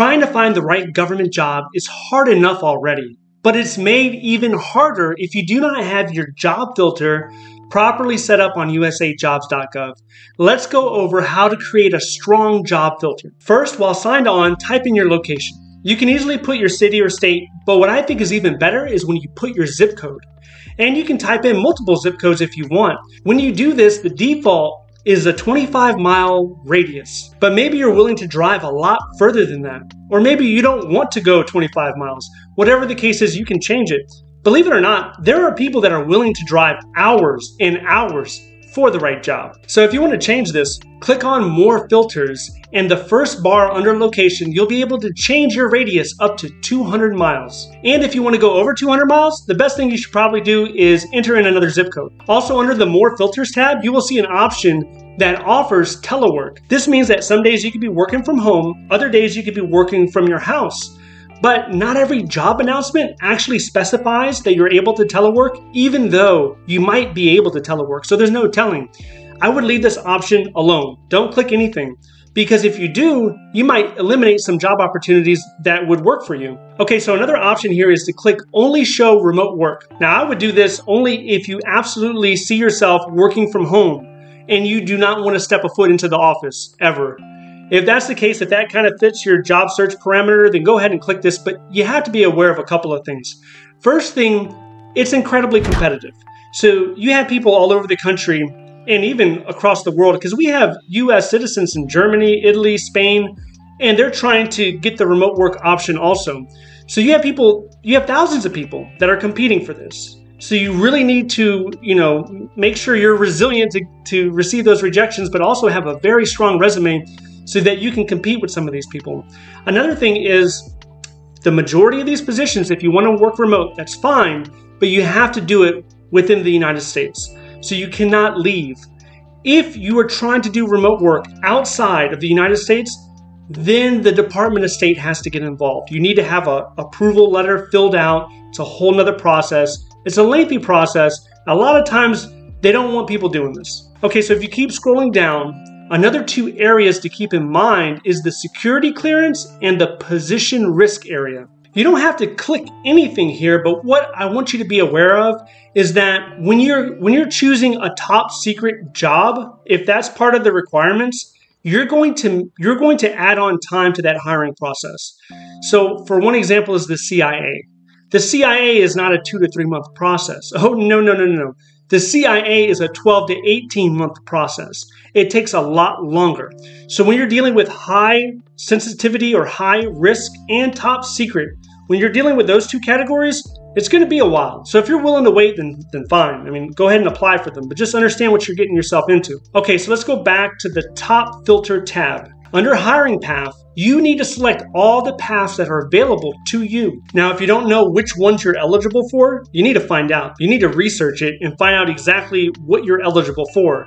Trying to find the right government job is hard enough already, but it's made even harder if you do not have your job filter properly set up on USAJobs.gov. Let's go over how to create a strong job filter. First, while signed on, type in your location. You can easily put your city or state, but what I think is even better is when you put your zip code. And you can type in multiple zip codes if you want. When you do this, the default is a 25-mile radius, but maybe you're willing to drive a lot further than that. Or maybe you don't want to go 25 miles. Whatever the case is, you can change it. Believe it or not, there are people that are willing to drive hours and hours for the right job. So if you want to change this, click on More Filters, and the first bar under Location, you'll be able to change your radius up to 200 miles. And if you want to go over 200 miles, the best thing you should probably do is enter in another zip code. Also, under the More Filters tab, you will see an option that offers telework. This means that some days you could be working from home, other days you could be working from your house. But not every job announcement actually specifies that you're able to telework, even though you might be able to telework, so there's no telling. I would leave this option alone. Don't click anything, because if you do, you might eliminate some job opportunities that would work for you. Okay, so another option here is to click Only Show Remote Work. Now, I would do this only if you absolutely see yourself working from home and you do not want to step a foot into the office ever. If that's the case, if that kind of fits your job search parameter, then go ahead and click this, but you have to be aware of a couple of things. First thing, it's incredibly competitive. So you have people all over the country and even across the world, because we have US citizens in Germany, Italy, Spain, and they're trying to get the remote work option also. So you have thousands of people that are competing for this. So you really need to, make sure you're resilient to receive those rejections, but also have a very strong resume so that you can compete with some of these people. Another thing is the majority of these positions, if you want to work remote, that's fine, but you have to do it within the United States. So you cannot leave. If you are trying to do remote work outside of the United States, then the Department of State has to get involved. You need to have an approval letter filled out. It's a whole nother process. It's a lengthy process. A lot of times they don't want people doing this. Okay, so if you keep scrolling down, another two areas to keep in mind is the security clearance and the position risk area. You don't have to click anything here, but what I want you to be aware of is that when you're choosing a top secret job, if that's part of the requirements, you're going to add on time to that hiring process. So for one example is the CIA. The CIA is not a 2 to 3 month process. Oh, no. The CIA is a 12 to 18 month process. It takes a lot longer. So when you're dealing with high sensitivity or high risk and top secret, when you're dealing with those two categories, it's going to be a while. So if you're willing to wait, then fine. I mean, go ahead and apply for them, but just understand what you're getting yourself into. Okay, so let's go back to the top filter tab. Under hiring path, you need to select all the paths that are available to you. Now, if you don't know which ones you're eligible for, you need to find out. You need to research it and find out exactly what you're eligible for.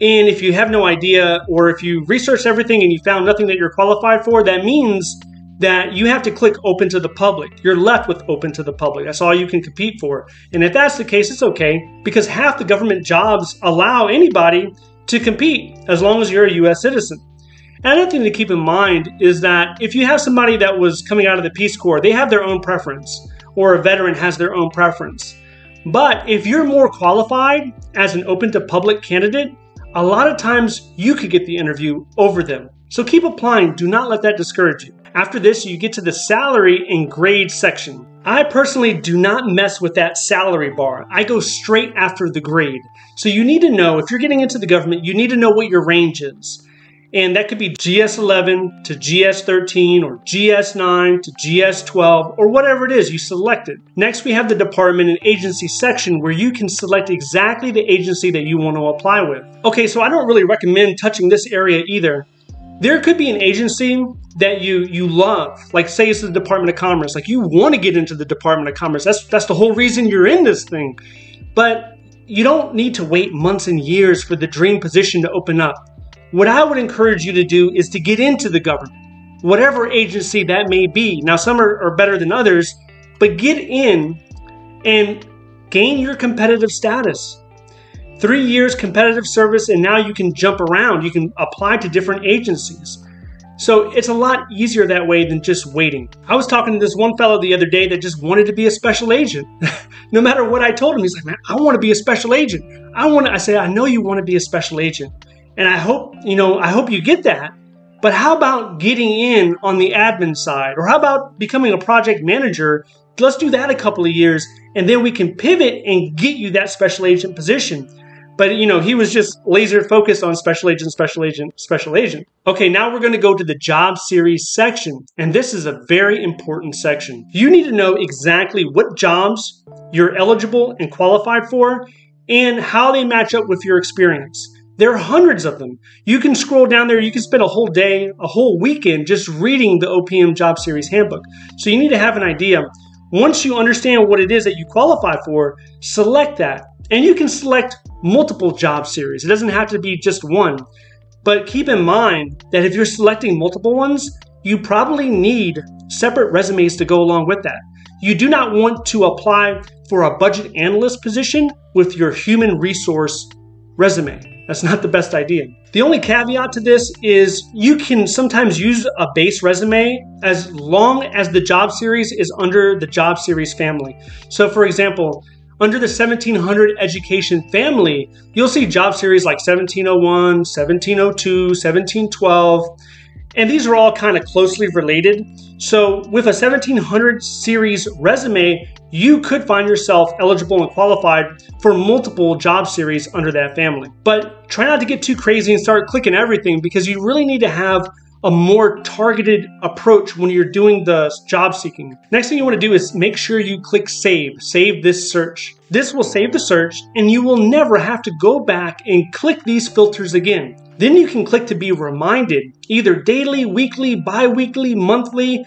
And if you have no idea, or if you researched everything and you found nothing that you're qualified for, that means that you have to click open to the public. You're left with open to the public. That's all you can compete for. And if that's the case, it's okay, because half the government jobs allow anybody to compete as long as you're a US citizen. Another thing to keep in mind is that if you have somebody that was coming out of the Peace Corps, they have their own preference, or a veteran has their own preference. But if you're more qualified as an open to public candidate, a lot of times you could get the interview over them. So keep applying. Do not let that discourage you. After this, you get to the salary and grade section. I personally do not mess with that salary bar. I go straight after the grade. So you need to know, if you're getting into the government, you need to know what your range is. And that could be GS 11 to GS 13 or GS 9 to GS 12 or whatever it is you selected. Next, we have the department and agency section where you can select exactly the agency that you want to apply with. Okay, so I don't really recommend touching this area either. There could be an agency that you love, like say it's the Department of Commerce, like you want to get into the Department of Commerce. That's the whole reason you're in this thing. But you don't need to wait months and years for the dream position to open up. What I would encourage you to do is to get into the government, whatever agency that may be. Now, some are better than others, but get in and gain your competitive status. 3 years competitive service, and now you can jump around. You can apply to different agencies. So it's a lot easier that way than just waiting. I was talking to this one fellow the other day that just wanted to be a special agent. No matter what I told him, he's like, man, I want to be a special agent. I say, I know you want to be a special agent. And I hope you get that. But how about getting in on the admin side? Or how about becoming a project manager? Let's do that a couple of years, and then we can pivot and get you that special agent position. But, you know, he was just laser focused on special agent, special agent, special agent. Okay, now we're going to go to the job series section. And this is a very important section. You need to know exactly what jobs you're eligible and qualified for and how they match up with your experience. There are hundreds of them. You can scroll down there. You can spend a whole day, a whole weekend just reading the OPM Job Series Handbook. So you need to have an idea. Once you understand what it is that you qualify for, select that. And you can select multiple job series. It doesn't have to be just one. But keep in mind that if you're selecting multiple ones, you probably need separate resumes to go along with that. You do not want to apply for a budget analyst position with your human resource resume. That's not the best idea. The only caveat to this is you can sometimes use a base resume as long as the job series is under the job series family. So for example, under the 1700 education family, you'll see job series like 1701, 1702, 1712, and these are all kind of closely related. So with a 1700 series resume, you could find yourself eligible and qualified for multiple job series under that family. But try not to get too crazy and start clicking everything, because you really need to have a more targeted approach when you're doing the job seeking. Next thing you want to do is make sure you click save. Save this search. This will save the search, and you will never have to go back and click these filters again. Then you can click to be reminded, either daily, weekly, bi-weekly, monthly.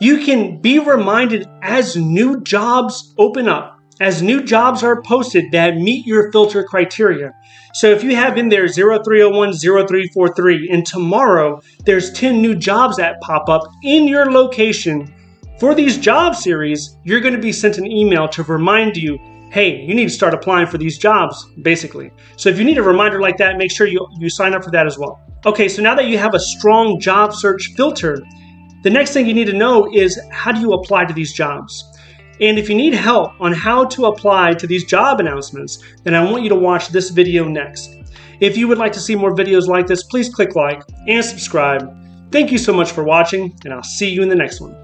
You can be reminded as new jobs open up, as new jobs are posted that meet your filter criteria. So if you have in there 0301, 0343, and tomorrow there's 10 new jobs that pop up in your location, for these job series, you're going to be sent an email to remind you, hey, you need to start applying for these jobs, basically. So if you need a reminder like that, make sure you sign up for that as well. Okay, so now that you have a strong job search filter, the next thing you need to know is, how do you apply to these jobs? And if you need help on how to apply to these job announcements, then I want you to watch this video next. If you would like to see more videos like this, please click like and subscribe. Thank you so much for watching, and I'll see you in the next one.